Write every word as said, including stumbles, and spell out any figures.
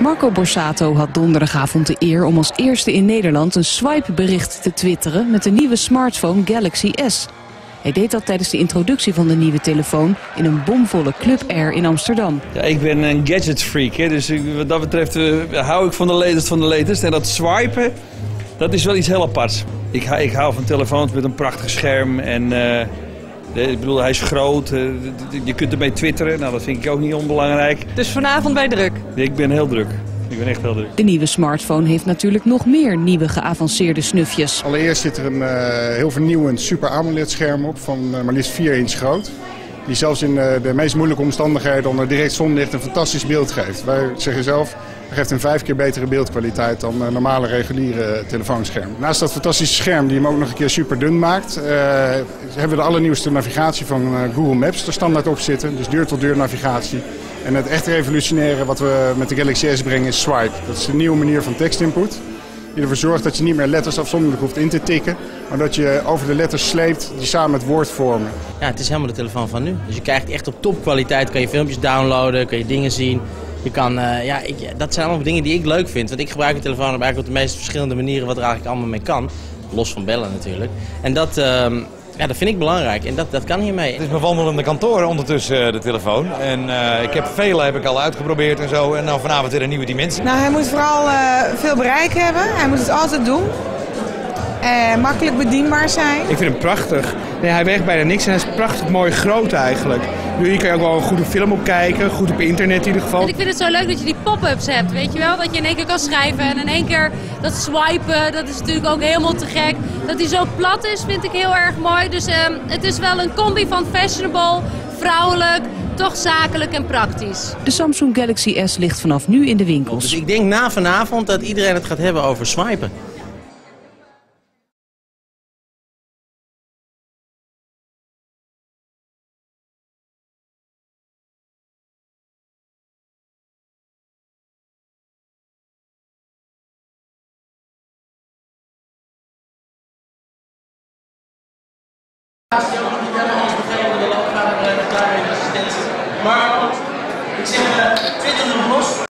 Marco Borsato had donderdagavond de eer om als eerste in Nederland een swipe-bericht te twitteren met de nieuwe smartphone Galaxy S. Hij deed dat tijdens de introductie van de nieuwe telefoon in een bomvolle Club Air in Amsterdam. Ja, ik ben een gadgetfreak, hè, dus wat dat betreft uh, hou ik van de latest van de latest. En dat swipen, dat is wel iets heel aparts. Ik, ik hou van telefoons met een prachtig scherm en uh, ik bedoel, hij is groot, uh, je kunt ermee twitteren, nou, dat vind ik ook niet onbelangrijk. Dus vanavond ben je druk? Ik ben heel druk. Ik ben echt heel druk. De nieuwe smartphone heeft natuurlijk nog meer nieuwe geavanceerde snufjes. Allereerst zit er een uh, heel vernieuwend super AMOLED scherm op van uh, maar liefst vier inch groot. Die zelfs in uh, de meest moeilijke omstandigheden onder direct zonlicht een fantastisch beeld geeft. Wij zeggen zelf, dat geeft een vijf keer betere beeldkwaliteit dan een normale reguliere telefoonscherm. Naast dat fantastische scherm die hem ook nog een keer super dun maakt, uh, hebben we de allernieuwste navigatie van uh, Google Maps er standaard op zitten. Dus deur tot deur navigatie. En het echt revolutionaire wat we met de Galaxy S brengen is Swipe. Dat is een nieuwe manier van tekstinput. Die ervoor zorgt dat je niet meer letters afzonderlijk hoeft in te tikken. Maar dat je over de letters sleept die samen het woord vormen. Ja, het is helemaal de telefoon van nu. Dus je krijgt echt op topkwaliteit, kan je filmpjes downloaden, kan je dingen zien. Je kan, uh, ja, ik, dat zijn allemaal dingen die ik leuk vind. Want ik gebruik een telefoon op, eigenlijk op de meest verschillende manieren wat er eigenlijk allemaal mee kan. Los van bellen natuurlijk. En dat... Uh, Ja, dat vind ik belangrijk en dat, dat kan hiermee. Het is mijn wandelende kantoor ondertussen, de telefoon. En uh, ik heb vele heb ik al uitgeprobeerd en zo. En nou, vanavond weer een nieuwe dimensie. Nou, hij moet vooral uh, veel bereik hebben. Hij moet het altijd doen. Uh, makkelijk bedienbaar zijn. Ik vind hem prachtig. Nee, hij weegt bijna niks en hij is prachtig mooi groot eigenlijk. Hier kan je ook wel een goede film op kijken, goed op internet in ieder geval. En ik vind het zo leuk dat je die pop-ups hebt, weet je wel? Dat je in één keer kan schrijven en in één keer dat swipen, dat is natuurlijk ook helemaal te gek. Dat hij zo plat is, vind ik heel erg mooi. Dus um, het is wel een combi van fashionable, vrouwelijk, toch zakelijk en praktisch. De Samsung Galaxy S ligt vanaf nu in de winkels. Dus ik denk na vanavond dat iedereen het gaat hebben over swipen. Ik heb niet helemaal ons begrepen, de loopgraden blijven klaar in de residentie. Maar ik zeg, Twitter nog los.